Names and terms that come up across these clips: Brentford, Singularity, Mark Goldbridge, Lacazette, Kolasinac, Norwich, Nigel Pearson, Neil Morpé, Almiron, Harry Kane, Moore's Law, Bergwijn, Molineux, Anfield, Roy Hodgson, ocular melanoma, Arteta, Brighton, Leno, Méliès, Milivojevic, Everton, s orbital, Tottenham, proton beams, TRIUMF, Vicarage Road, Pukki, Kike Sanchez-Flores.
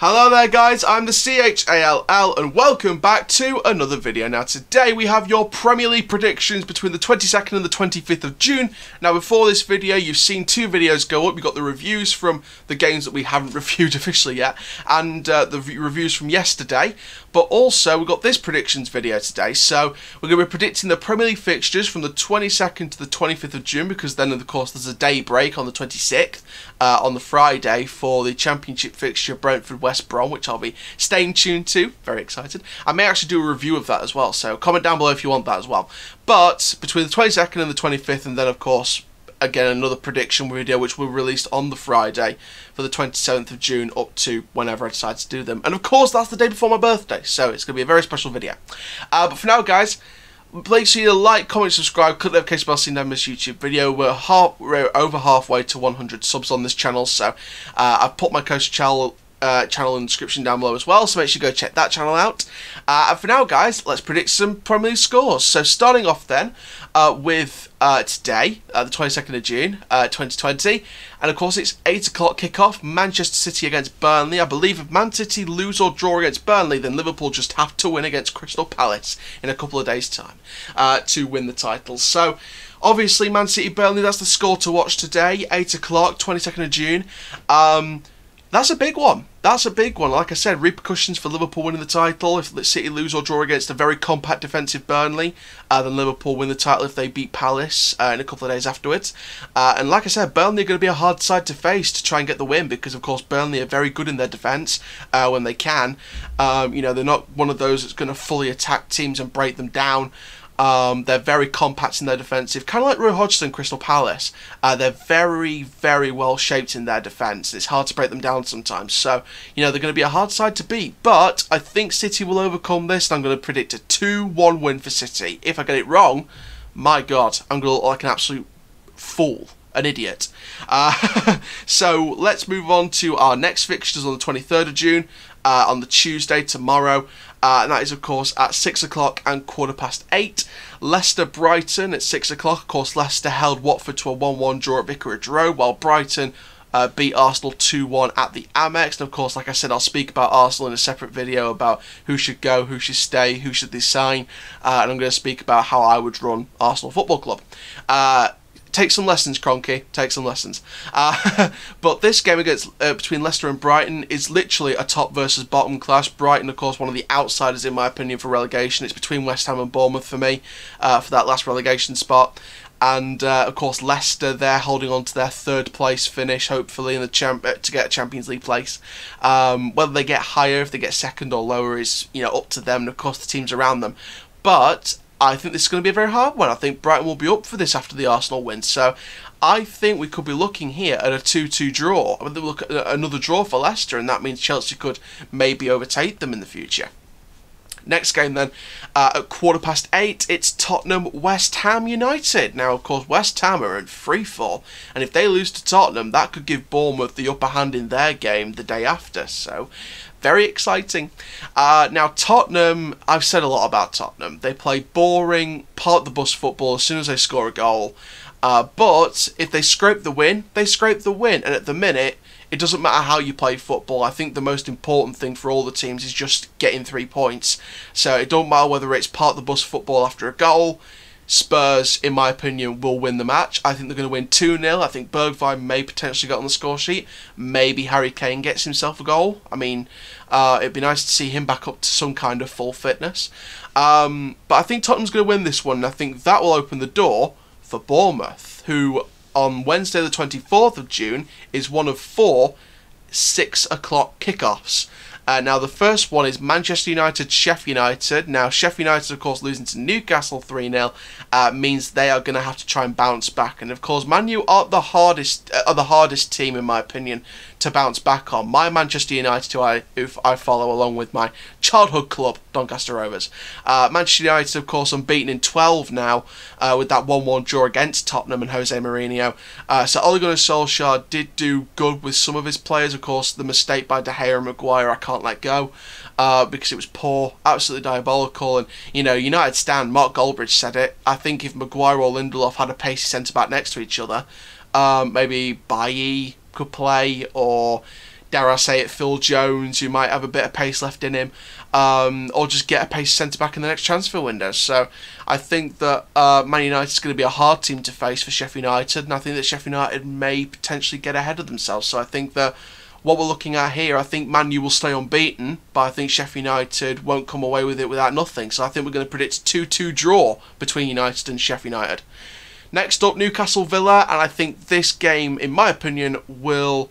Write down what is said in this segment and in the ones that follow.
Hello there guys, I'm the CHALL and welcome back to another video. Now today we have your Premier League predictions between the 22nd and the 25th of June. Now before this video you've seen two videos go up. We've got the reviews from the games that we haven't reviewed officially yet and the reviews from yesterday. But also we've got this predictions video today. So we're going to be predicting the Premier League fixtures from the 22nd to the 25th of June because then of course there's a day break on the 26th on the Friday for the Championship fixture Brentford West Brom, which I'll be staying tuned to. Very excited. I may actually do a review of that as well, so comment down below if you want that as well. But between the 22nd and the 25th, and then of course again another prediction video which will be released on the Friday for the 27th of June up to whenever I decide to do them. And of course that's the day before my birthday, so it's going to be a very special video. But for now guys, please see the like, comment, subscribe, click the notification bell so you never miss a YouTube video. We're over halfway to 100 subs on this channel, so I've put my coach channel in the description down below as well, so make sure you go check that channel out. And for now guys, let's predict some Premier League scores. So starting off then with today, the 22nd of June 2020, and of course it's 8 o'clock kickoff, Manchester City against Burnley. I believe if Man City lose or draw against Burnley, then Liverpool just have to win against Crystal Palace in a couple of days time to win the title. So obviously Man City Burnley, that's the score to watch today, 8 o'clock 22nd of June. That's a big one. That's a big one. Like I said, repercussions for Liverpool winning the title. If City lose or draw against a very compact defensive Burnley, then Liverpool win the title if they beat Palace in a couple of days afterwards. And like I said, Burnley are going to be a hard side to face to try and get the win because, of course, Burnley are very good in their defence when they can. You know, they're not one of those that's going to fully attack teams and break them down. They're very compact in their defensive, kind of like Roy Hodgson, Crystal Palace. They're very, very well shaped in their defence. It's hard to break them down sometimes. So, you know, they're going to be a hard side to beat. But I think City will overcome this, and I'm going to predict a 2-1 win for City. If I get it wrong, my God, I'm going to look like an absolute fool. An idiot. So let's move on to our next fixtures on the 23rd of June, on the Tuesday tomorrow, and that is of course at 6 o'clock and 8:15. Leicester Brighton at 6 o'clock. Of course Leicester held Watford to a 1-1 draw at Vicarage Road, while Brighton beat Arsenal 2-1 at the Amex. And of course, like I said, I'll speak about Arsenal in a separate video about who should go, who should stay, who should they sign, and I'm going to speak about how I would run Arsenal Football Club. Take some lessons, Cronky. Take some lessons. But this game against between Leicester and Brighton is literally a top versus bottom clash. Brighton, of course, one of the outsiders, in my opinion, for relegation. It's between West Ham and Bournemouth for me for that last relegation spot. And, of course, Leicester, they're holding on to their third-place finish, hopefully, in the to get a Champions League place. Whether they get higher, if they get second or lower, is, you know, up to them and, of course, the teams around them. But I think this is going to be a very hard one. I think Brighton will be up for this after the Arsenal win. So I think we could be looking here at a 2-2 draw. I mean, they'll look at another draw for Leicester, and that means Chelsea could maybe overtake them in the future. Next game then, at 8:15, it's Tottenham West Ham United. Now, of course, West Ham are in freefall, and if they lose to Tottenham, that could give Bournemouth the upper hand in their game the day after. So very exciting. Now, Tottenham, I've said a lot about Tottenham. They play boring, park-the-bus football as soon as they score a goal. But if they scrape the win, they scrape the win. And at the minute, it doesn't matter how you play football. I think the most important thing for all the teams is just getting 3 points. So it don't matter whether it's park-the-bus football after a goal. Spurs, in my opinion, will win the match. I think they're going to win 2-0. I think Bergwijn may potentially get on the score sheet. Maybe Harry Kane gets himself a goal. I mean, it'd be nice to see him back up to some kind of full fitness. But I think Tottenham's going to win this one, and I think that will open the door for Bournemouth, who on Wednesday the 24th of June is one of four 6 o'clock kickoffs. Now, the first one is Manchester United, Sheffield United. Now, Sheffield United, of course, losing to Newcastle 3-0 means they are going to have to try and bounce back. And, of course, Man U aren't the hardest, team, in my opinion, to bounce back on. My Manchester United, who I follow along with my childhood club, Doncaster Rovers. Manchester United, of course, unbeaten in 12 now with that 1-1 draw against Tottenham and Jose Mourinho. So Ole Gunnar Solskjaer did do good with some of his players. Of course, the mistake by De Gea and Maguire, I can't let go because it was poor, absolutely diabolical. And you know, United stand, Mark Goldbridge said it. I think if Maguire or Lindelof had a pacey centre back next to each other, maybe Bailly could play or dare I say it, Phil Jones, who might have a bit of pace left in him, or just get a pace centre-back in the next transfer window. So I think that Man United is going to be a hard team to face for Sheffield United, and I think that Sheffield United may potentially get ahead of themselves. So I think that what we're looking at here, I think Man U will stay unbeaten, but I think Sheffield United won't come away with it without nothing. So I think we're going to predict 2-2 draw between United and Sheffield United. Next up, Newcastle Villa, and I think this game, in my opinion, will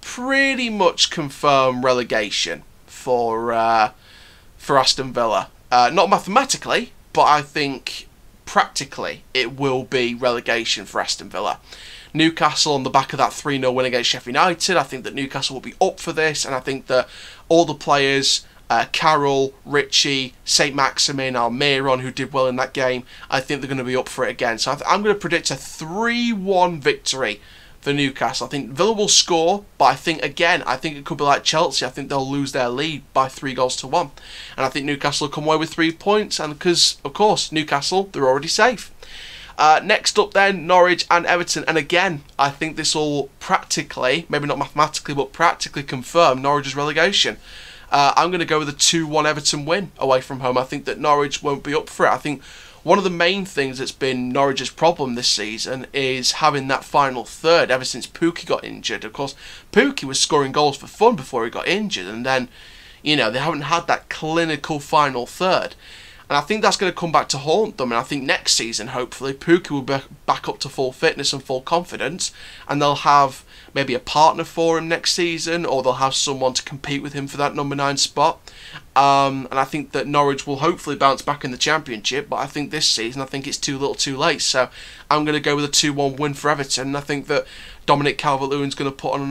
pretty much confirm relegation for Aston Villa. Not mathematically, but I think practically it will be relegation for Aston Villa. Newcastle, on the back of that 3-0 win against Sheffield United, I think that Newcastle will be up for this, and I think that all the players, Carroll, Ritchie, Saint-Maximin, Almiron, who did well in that game, I think they're going to be up for it again. So I'm going to predict a 3-1 victory for Newcastle. I think Villa will score, but I think, again, I think it could be like Chelsea. I think they'll lose their lead by 3-1. And I think Newcastle will come away with 3 points, and because, of course, Newcastle, they're already safe. Next up then, Norwich and Everton, and again, I think this will practically, maybe not mathematically, but practically confirm Norwich's relegation. I'm going to go with a 2-1 Everton win away from home. I think that Norwich won't be up for it. I think one of the main things that's been Norwich's problem this season is having that final third ever since Pukki got injured. Of course, Pukki was scoring goals for fun before he got injured, and then, you know, they haven't had that clinical final third. And I think that's going to come back to haunt them. And I think next season, hopefully, Pukki will be back up to full fitness and full confidence. And they'll have maybe a partner for him next season, or they'll have someone to compete with him for that number 9 spot. And I think that Norwich will hopefully bounce back in the Championship. But I think this season, I think it's too little too late. So I'm going to go with a 2-1 win for Everton. And I think that Dominic Calvert-Lewin's going to put on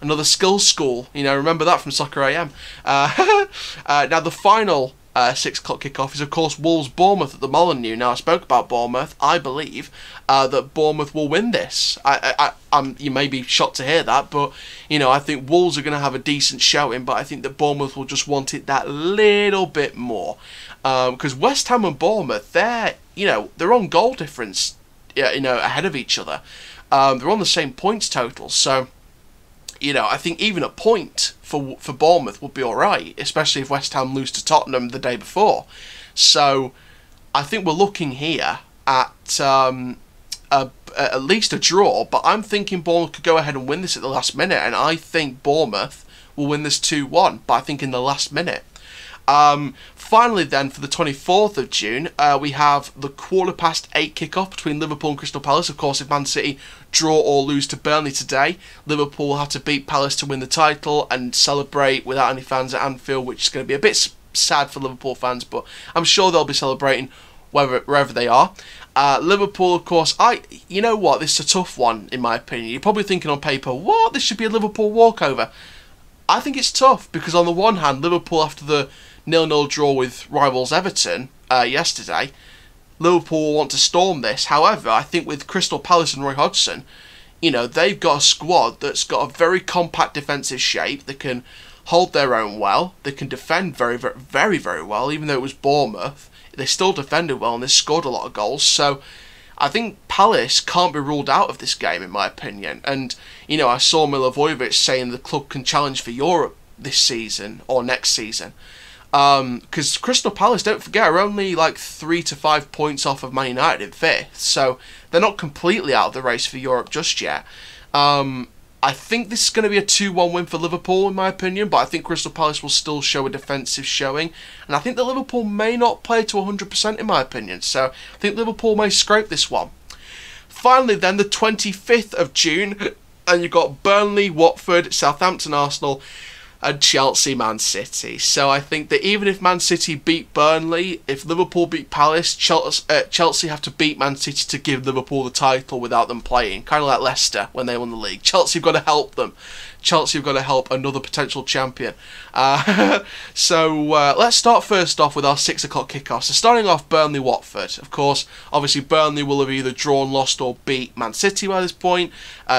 another skills school. You know, remember that from Soccer AM. Now, the final 6 o'clock kickoff is, of course, Wolves-Bournemouth at the Molineux. Now, I spoke about Bournemouth. I believe that Bournemouth will win this. You may be shocked to hear that, but, you know, I think Wolves are going to have a decent showing, but I think that Bournemouth will just want it that little bit more. Because West Ham and Bournemouth, they're on goal difference, you know, ahead of each other. They're on the same points total, so, you know, I think even a point for Bournemouth would be all right, especially if West Ham lose to Tottenham the day before. So I think we're looking here at at least a draw, but I'm thinking Bournemouth could go ahead and win this at the last minute, and I think Bournemouth will win this 2-1, but I think in the last minute. Finally then, for the 24th of June, we have the 8:15 kickoff between Liverpool and Crystal Palace. Of course, if Man City draw or lose to Burnley today, Liverpool will have to beat Palace to win the title and celebrate without any fans at Anfield, which is going to be a bit sad for Liverpool fans, but I'm sure they'll be celebrating wherever they are. Liverpool, of course, you know what, this is a tough one in my opinion. You're probably thinking on paper, what, this should be a Liverpool walkover. I think it's tough, because on the one hand, Liverpool, after the 0-0 draw with rivals Everton yesterday, Liverpool want to storm this. However, I think with Crystal Palace and Roy Hodgson, you know, they've got a squad that's got a very compact defensive shape. They can hold their own well. They can defend very, very, very, very well. Even though it was Bournemouth, they still defended well and they scored a lot of goals. So I think Palace can't be ruled out of this game, in my opinion. And, you know, I saw Milivojevic saying the club can challenge for Europe this season or next season. Because Crystal Palace, don't forget, are only like 3 to 5 points off of Man United in 5th. So they're not completely out of the race for Europe just yet. I think this is going to be a 2-1 win for Liverpool, in my opinion. But I think Crystal Palace will still show a defensive showing. And I think that Liverpool may not play to 100%, in my opinion. So I think Liverpool may scrape this one. Finally then, the 25th of June. And you've got Burnley, Watford, Southampton, Arsenal, and Chelsea, Man City. So I think that even if Man City beat Burnley, if Liverpool beat Palace, Chelsea have to beat Man City to give Liverpool the title without them playing. Kind of like Leicester when they won the league. Chelsea have got to help them. Chelsea have got to help another potential champion. So let's start first off with our 6 o'clock kickoff. So starting off, Burnley-Watford. Of course, obviously Burnley will have either drawn, lost or beat Man City by this point.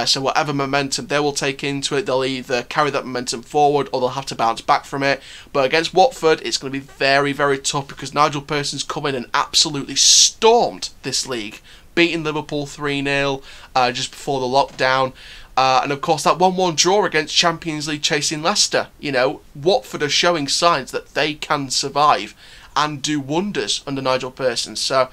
So whatever momentum they will take into it, they'll either carry that momentum forward or they'll have to bounce back from it. But against Watford, it's going to be very, very tough because Nigel Pearson's come in and absolutely stormed this league, beating Liverpool 3-0 just before the lockdown. And of course that 1-1 draw against Champions League chasing Leicester. You know, Watford are showing signs that they can survive and do wonders under Nigel Pearson. So,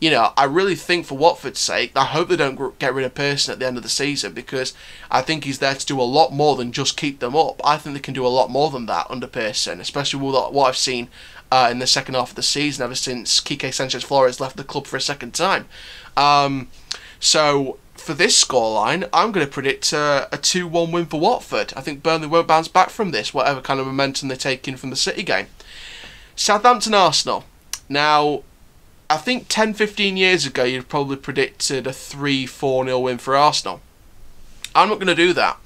you know, I really think for Watford's sake, I hope they don't get rid of Pearson at the end of the season, because I think he's there to do a lot more than just keep them up. I think they can do a lot more than that under Pearson, especially with what I've seen in the second half of the season ever since Kike Sanchez-Flores left the club for a second time. So for this scoreline, I'm going to predict a 2-1 win for Watford. I think Burnley won't bounce back from this, whatever kind of momentum they take in from the City game. Southampton-Arsenal. Now, I think 10-15 years ago, you'd probably predicted a 3-4-0 win for Arsenal. I'm not going to do that.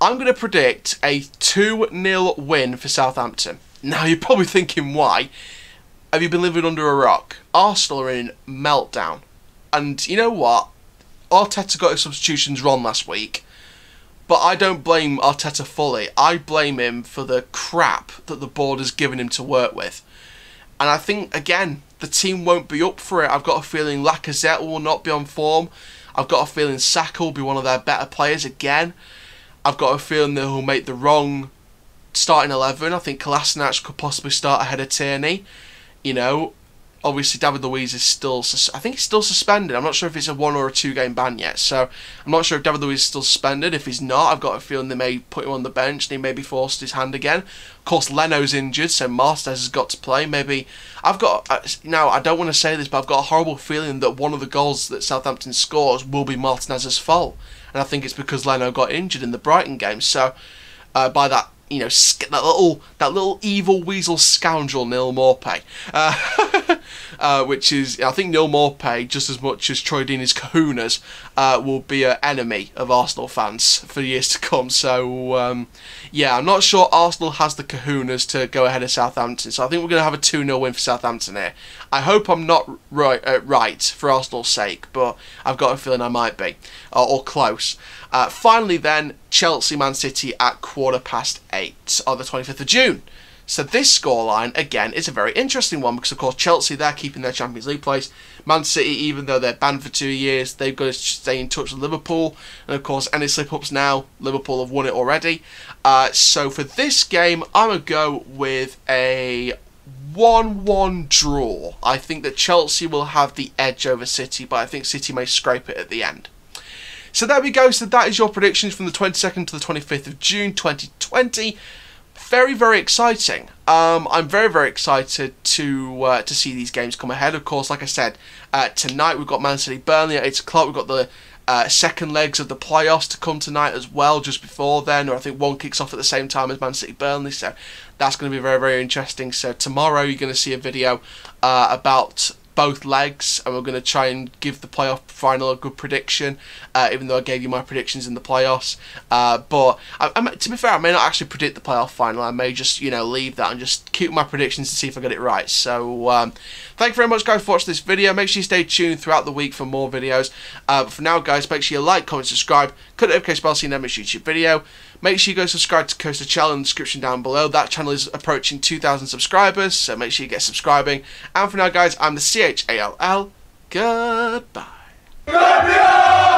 I'm going to predict a 2-0 win for Southampton. Now, you're probably thinking, why? Have you been living under a rock? Arsenal are in meltdown. And you know what? Arteta got his substitutions wrong last week. But I don't blame Arteta fully. I blame him for the crap that the board has given him to work with. And I think, again, the team won't be up for it. I've got a feeling Lacazette will not be on form. I've got a feeling Saka will be one of their better players again. I've got a feeling that he'll make the wrong starting 11. I think Kolasinac could possibly start ahead of Tierney. You know, obviously David Luiz is still, I think he's still suspended. I'm not sure if it's a 1 or a 2 game ban yet. So I'm not sure if David Luiz is still suspended. If he's not, I've got a feeling they may put him on the bench and he may be forced his hand again. Of course, Leno's injured, so Martinez has got to play. Maybe I've got, now I don't want to say this, but I've got a horrible feeling that one of the goals that Southampton scores will be Martinez's fault, and I think it's because Leno got injured in the Brighton game. So by that, you know, that little evil weasel scoundrel Neil Morpé, which is, I think Neil Morpé, just as much as Troy Deeney's kahunas, will be an enemy of Arsenal fans for years to come. So yeah, I'm not sure Arsenal has the kahunas to go ahead of Southampton, so I think we're going to have a 2-0 win for Southampton here. I hope I'm not right for Arsenal's sake, but I've got a feeling I might be, or close. Finally then, Chelsea-Man City at 8:15 on the 25th of June. So this scoreline, again, is a very interesting one because, of course, Chelsea, they're keeping their Champions League place. Man City, even though they're banned for 2 years, they've got to stay in touch with Liverpool. And, of course, any slip-ups now, Liverpool have won it already. So for this game, I'm going to go with a 1-1 draw. I think that Chelsea will have the edge over City, but I think City may scrape it at the end. So there we go. So that is your predictions from the 22nd to the 25th of June 2020. Very, very exciting. I'm very, very excited to see these games come ahead. Of course, like I said, tonight we've got Man City Burnley at 8 o'clock. We've got the second legs of the playoffs to come tonight as well, just before then, or I think one kicks off at the same time as Man City Burnley, so that's going to be very, very interesting. So tomorrow you're going to see a video about both legs, and we're going to try and give the playoff final a good prediction, even though I gave you my predictions in the playoffs. But to be fair, I may not actually predict the playoff final. I may just, you know, leave that and just keep my predictions to see if I get it right. So thank you very much, guys, for watching this video. Make sure you stay tuned throughout the week for more videos. But for now, guys, make sure you like, comment, subscribe, click the notification bell so you never miss a YouTube video. Make sure you go subscribe to Coaster Channel in the description down below. That channel is approaching 2,000 subscribers, so make sure you get subscribing. And for now, guys, I'm the CHALL. Goodbye.